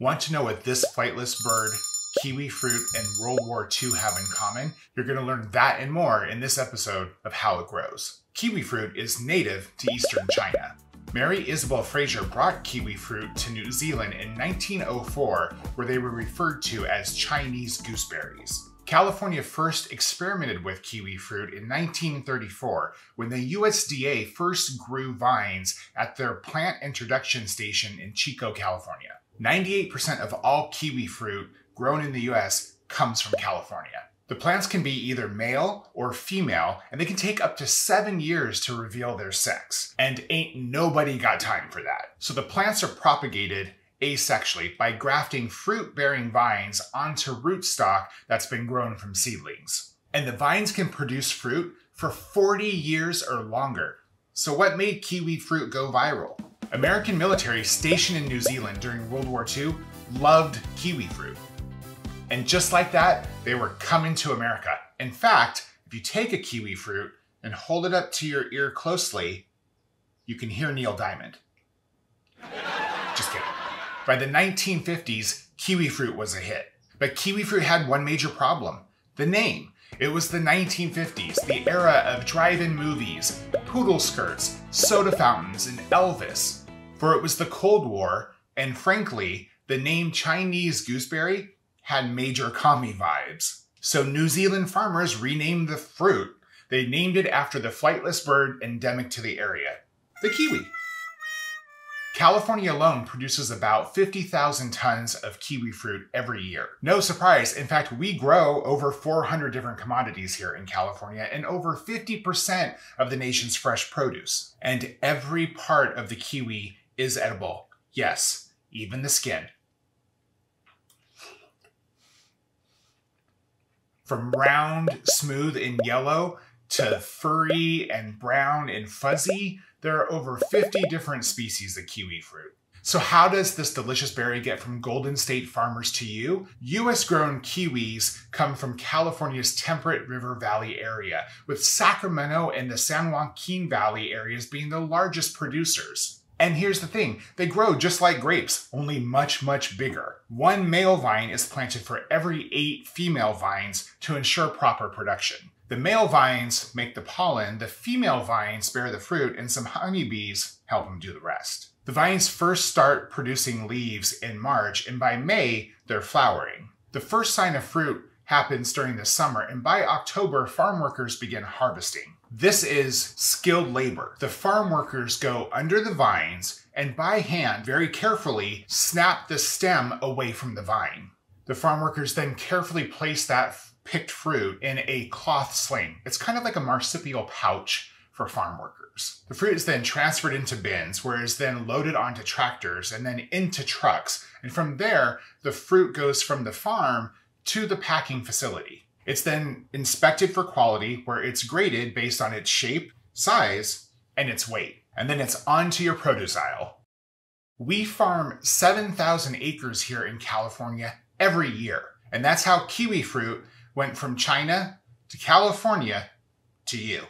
Want to know what this flightless bird, kiwi fruit, and World War II have in common? You're going to learn that and more in this episode of How It Grows. Kiwi fruit is native to eastern China. Mary Isabel Fraser brought kiwi fruit to New Zealand in 1904, where they were referred to as Chinese gooseberries. California first experimented with kiwi fruit in 1934 when the USDA first grew vines at their plant introduction station in Chico, California. 98% of all kiwi fruit grown in the US comes from California. The plants can be either male or female, and they can take up to 7 years to reveal their sex. And ain't nobody got time for that. So the plants are propagated asexually by grafting fruit-bearing vines onto rootstock that's been grown from seedlings. And the vines can produce fruit for 40 years or longer. So what made kiwi fruit go viral? American military stationed in New Zealand during World War II loved kiwi fruit. And just like that, they were coming to America. In fact, if you take a kiwi fruit and hold it up to your ear closely, you can hear Neil Diamond. Just kidding. By the 1950s, kiwi fruit was a hit. But kiwi fruit had one major problem: the name. It was the 1950s, the era of drive-in movies, poodle skirts, soda fountains, and Elvis. For it was the Cold War, and frankly, the name Chinese gooseberry had major commie vibes. So New Zealand farmers renamed the fruit. They named it after the flightless bird endemic to the area, the kiwi. California alone produces about 50,000 tons of kiwi fruit every year. No surprise, in fact, we grow over 400 different commodities here in California and over 50% of the nation's fresh produce. And every part of the kiwi is edible. Yes, even the skin. From round, smooth, and yellow to furry and brown and fuzzy, there are over 50 different species of kiwi fruit. So how does this delicious berry get from Golden State farmers to you? US-grown kiwis come from California's Temperate River Valley area, with Sacramento and the San Joaquin Valley areas being the largest producers. And here's the thing, they grow just like grapes, only much, much bigger. One male vine is planted for every 8 female vines to ensure proper production. The male vines make the pollen, the female vines bear the fruit, and some honeybees help them do the rest. The vines first start producing leaves in March, and by May, they're flowering. The first sign of fruit happens during the summer, and by October, farm workers begin harvesting. This is skilled labor. The farm workers go under the vines and by hand, very carefully, snap the stem away from the vine. The farm workers then carefully place that picked fruit in a cloth sling. It's kind of like a marsupial pouch for farm workers. The fruit is then transferred into bins, where it's then loaded onto tractors and then into trucks. And from there, the fruit goes from the farm to the packing facility. It's then inspected for quality, where it's graded based on its shape, size, and its weight. And then it's on to your produce aisle. We farm 7,000 acres here in California every year. And that's how kiwi fruit went from China to California to you.